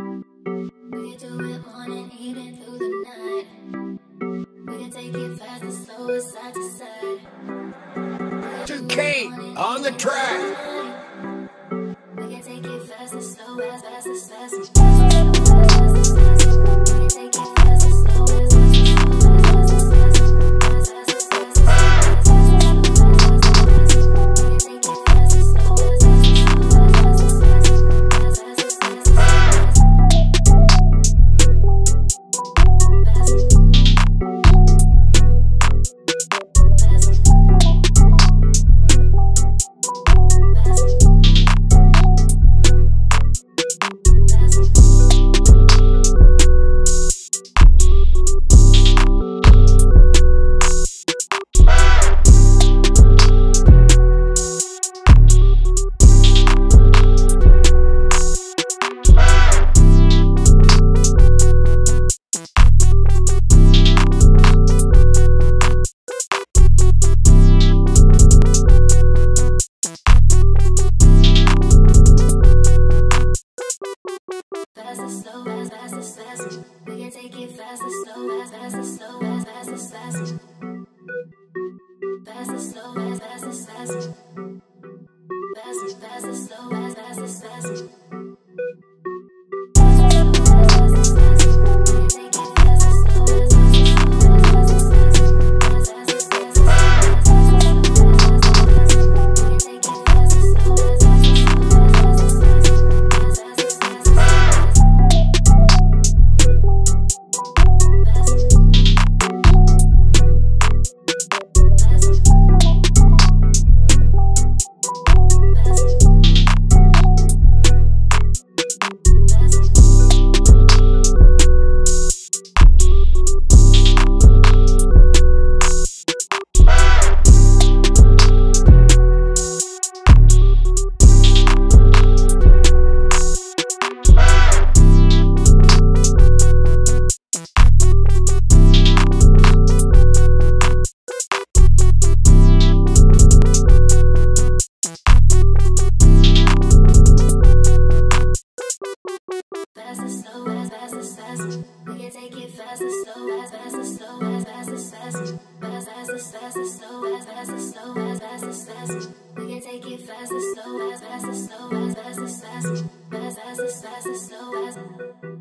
We can do it on and even through the night. We can take it fast and slow, side to side. 2K on the track. We can take it fast and slow, as fast as fast as fast. We can take it fast and slow, as fast as fast. Fast as slow as fast as slow as fast as fast as fast as slow as